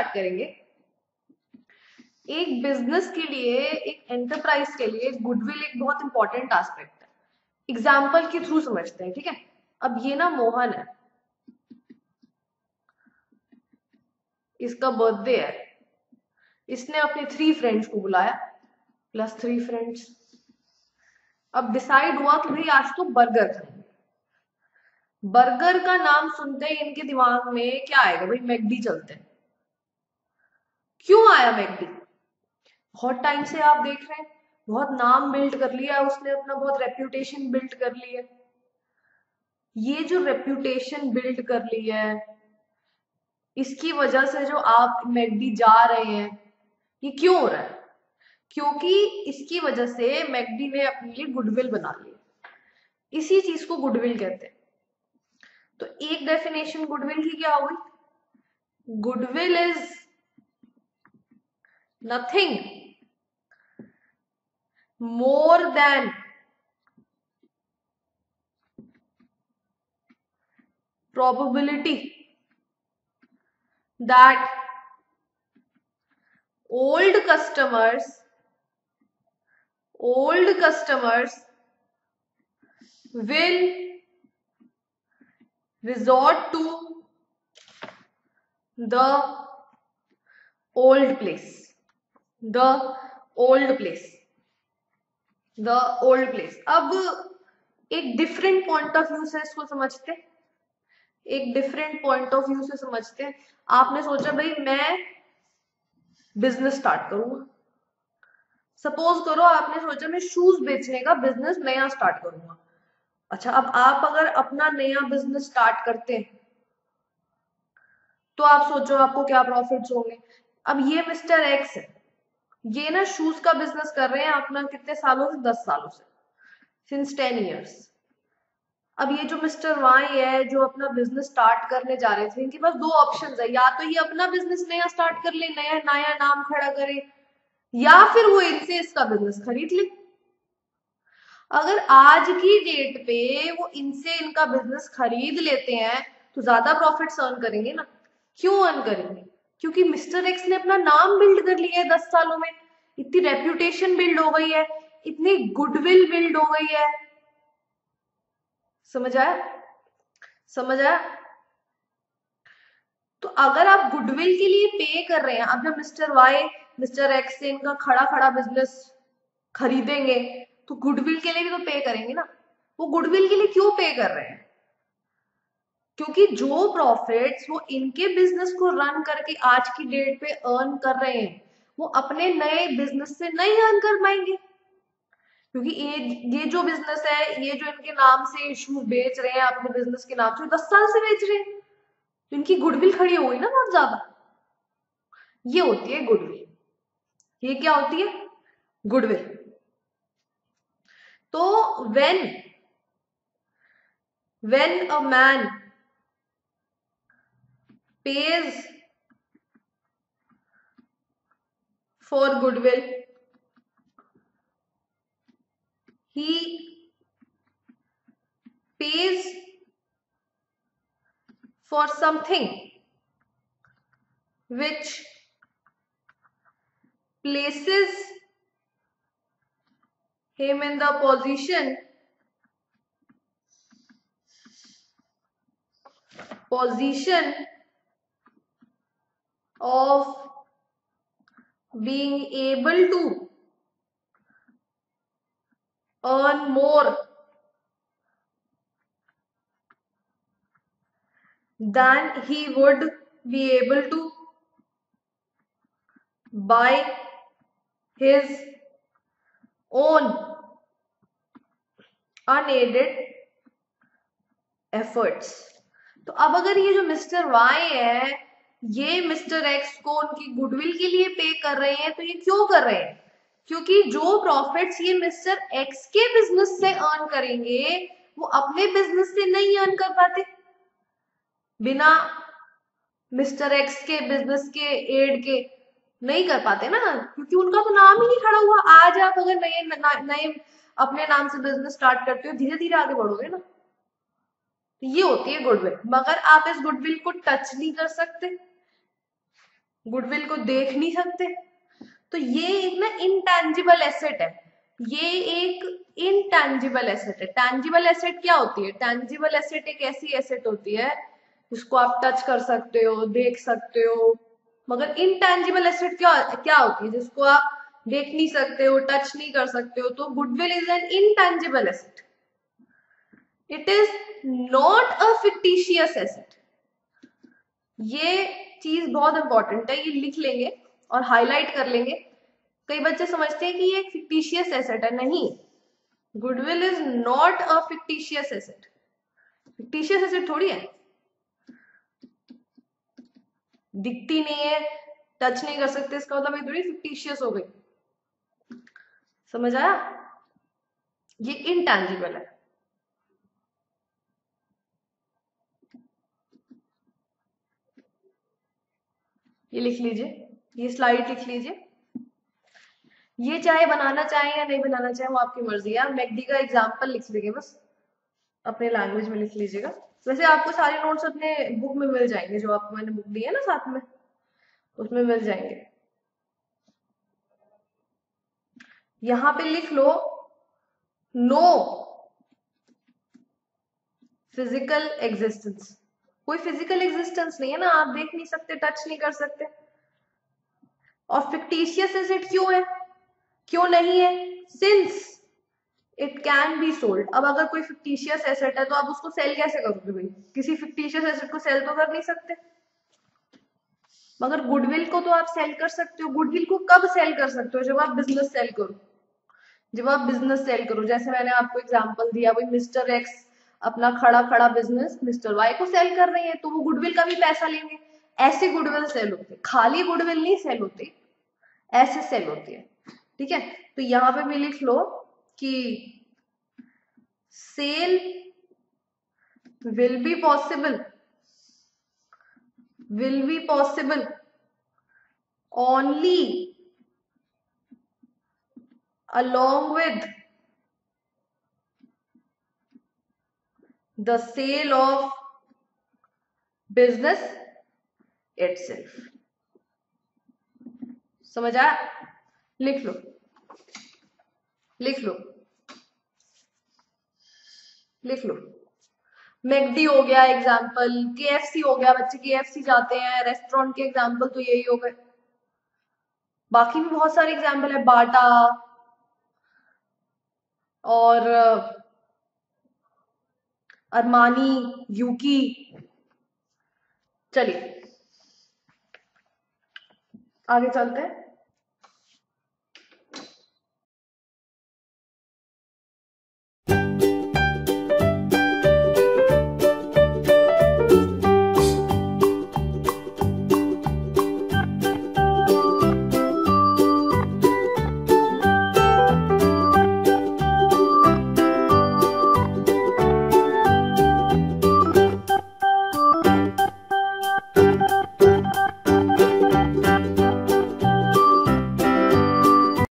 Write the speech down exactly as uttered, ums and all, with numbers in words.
Start करेंगे। एक business के लिए, एक एंटरप्राइज के लिए गुडविल एक बहुत इंपॉर्टेंट एस्पेक्ट है। एग्जाम्पल के थ्रू समझते हैं, ठीक है। अब ये ना मोहन है, इसका बर्थडे है, इसने अपने थ्री फ्रेंड्स को बुलाया, प्लस थ्री फ्रेंड्स। अब डिसाइड हुआ कि भाई आज तो बर्गर खाएंगे। बर्गर का नाम सुनते ही इनके दिमाग में क्या आएगा, भाई मैकडी चलते हैं। क्यों आया मैकडी? बहुत टाइम से आप देख रहे हैं, बहुत नाम बिल्ड कर लिया है उसने अपना, बहुत रेप्यूटेशन बिल्ड कर ली है। ये जो रेप्यूटेशन बिल्ड कर ली है, इसकी वजह से जो आप मैकडी जा रहे हैं, ये क्यों हो रहा है? क्योंकि इसकी वजह से मैकडी ने अपने लिए गुडविल बना ली। इसी चीज को गुडविल कहते हैं। तो एक डेफिनेशन गुडविल की क्या होगी? Goodwill is nothing more than probability that old customers old customers will resort to the old place the old place the old place अब एक different point of view से इसको समझते हैं, एक डिफरेंट पॉइंट ऑफ व्यू से समझते हैं। आपने सोचा भाई मैं बिजनेस स्टार्ट करूंगा, सपोज करो आपने सोचा मैं शूज बेचने का बिजनेस नया स्टार्ट करूंगा। अच्छा, अब आप अगर अपना नया बिजनेस स्टार्ट करते हैं तो आप सोचो आपको क्या प्रॉफिट्स होंगे। अब ये मिस्टर एक्स है, ये ना शूज का बिजनेस कर रहे हैं अपना कितने सालों से, दस सालों से, सिंस टेन ईयर्स। अब ये जो मिस्टर वाई है जो अपना बिजनेस स्टार्ट करने जा रहे थे, इनके पास दो ऑप्शंस है, या तो ये अपना बिजनेस नया स्टार्ट कर ले, नया नया नाम खड़ा करे, या फिर वो इनसे इसका बिजनेस खरीद ले। अगर आज की डेट पे वो इनसे इनका बिजनेस खरीद लेते हैं तो ज्यादा प्रॉफिट्स अर्न करेंगे ना। क्यों अर्न करेंगे? क्योंकि मिस्टर एक्स ने अपना नाम बिल्ड कर लिया है, दस सालों में इतनी रेप्यूटेशन बिल्ड हो गई है, इतनी गुडविल बिल्ड हो गई है। समझ आया? समझ आया? तो अगर आप गुडविल के लिए पे कर रहे हैं, अब जब मिस्टर वाई मिस्टर एक्स से इनका खड़ा खड़ा बिजनेस खरीदेंगे तो गुडविल के लिए भी तो पे करेंगे ना। वो गुडविल के लिए क्यों पे कर रहे हैं? क्योंकि जो प्रॉफिट्स वो इनके बिजनेस को रन करके आज की डेट पे अर्न कर रहे हैं, वो अपने नए बिजनेस से नहीं अर्न कर पाएंगे। क्योंकि ये ये जो बिजनेस है, ये जो इनके नाम से शूज बेच रहे हैं अपने बिजनेस के नाम से, दस साल से बेच रहे हैं, तो इनकी गुडविल खड़ी हो गई ना बहुत ज्यादा। ये होती है गुडविल। ये क्या होती है? गुडविल। तो when when a man pays for goodwill, he pays for something which places him in the position position of being able to earn more than he would be able to by his own unaided efforts. तो अब अगर ये जो mister Y है ये mister x को उनकी goodwill के लिए पे कर रहे हैं, तो ये क्यों कर रहे हैं? क्योंकि जो प्रॉफिट्स ये मिस्टर एक्स के बिजनेस से अर्न करेंगे वो अपने बिजनेस से नहीं अर्न कर पाते। बिना मिस्टर एक्स के बिजनेस के एड के नहीं कर पाते ना, क्योंकि उनका तो नाम ही नहीं खड़ा हुआ। आज आप अगर नए नए अपने नाम से बिजनेस स्टार्ट करते हो, धीरे धीरे आगे बढ़ोगे ना। ये होती है गुडविल। मगर आप इस गुडविल को टच नहीं कर सकते, गुडविल को देख नहीं सकते। तो ये एक ना इनटैंजिबल एसेट है, ये एक इनटैंजिबल एसेट है। टैंजिबल एसेट क्या होती है? टैंजिबल एसेट एक ऐसी एसेट होती है जिसको आप टच कर सकते हो, देख सकते हो, मगर इनटैंजिबल एसेट क्या क्या होती है? जिसको आप देख नहीं सकते हो, टच नहीं कर सकते हो। तो goodwill is an intangible asset, it is not a fictitious asset. ये चीज बहुत इंपॉर्टेंट है, ये लिख लेंगे और हाईलाइट कर लेंगे। कई बच्चे समझते हैं कि ये एक फिक्टिशियस एसेट है, नहीं, goodwill is not a fictitious asset. Fictitious asset थोड़ी है, दिखती नहीं है, टच नहीं कर सकते, इसका मतलब ये थोड़ी फिक्टिशियस हो गई। समझ आया? ये इनटैंजिबल है। ये लिख लीजिए, ये स्लाइड लिख लीजिए। ये चाहे बनाना चाहे या नहीं बनाना चाहे वो आपकी मर्जी है। मैकडी का एग्जाम्पल लिख देंगे, बस अपने लैंग्वेज में लिख लीजिएगा। वैसे आपको सारे नोट्स अपने बुक में मिल जाएंगे, जो आपको मैंने बुक दी है ना साथ में, उसमें मिल जाएंगे। यहां पे लिख लो, नो फिजिकल एग्जिस्टेंस। कोई फिजिकल एग्जिस्टेंस नहीं है ना, आप देख नहीं सकते, टच नहीं कर सकते। और फिक्टिशियस एसेट क्यों है, क्यों नहीं है? Since it can be sold. अब अगर कोई फिक्टिशियस एसेट है तो आप उसको सेल कैसे करोगे भाई? किसी फिक्टिशियस एसेट को सेल तो कर नहीं सकते, मगर गुडविल को तो आप सेल कर सकते हो। गुडविल को कब सेल कर सकते हो? जब आप बिजनेस सेल करो, जब आप बिजनेस सेल करो। जैसे मैंने आपको एग्जांपल दिया, भाई मिस्टर एक्स अपना खड़ा खड़ा बिजनेस मिस्टर वाई को सेल कर रहे हैं, तो वो गुडविल का भी पैसा लेंगे। ऐसे गुडविल सेल होते, खाली गुडविल नहीं सेल होती, ऐसे सेल होती है। ठीक है, तो यहाँ पे भी लिख लो कि sale will be possible, will be possible only along with the sale of business itself। समझ आया? लिख लो, लिख लो, लिख लो। मैकडी हो गया एग्जाम्पल, केएफसी हो गया, बच्चे केएफसी जाते हैं, रेस्टोरेंट के एग्जाम्पल तो यही हो गए। बाकी भी बहुत सारे एग्जाम्पल है, बाटा और अरमानी, यूकी। चलिए आगे चलते हैं।